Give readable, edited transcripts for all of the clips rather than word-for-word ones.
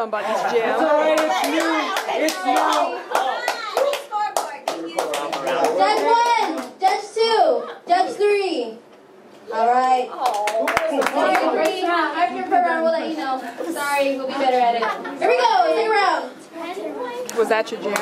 Somebody's jam. It's alright, it's new. It's now. Judge 1, Judge 2, Judge 3. Alright. After per round, we'll let you know. Sorry, we'll be better at it. Here we go, second round. Was that your jam?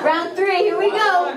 Round 3, here we go.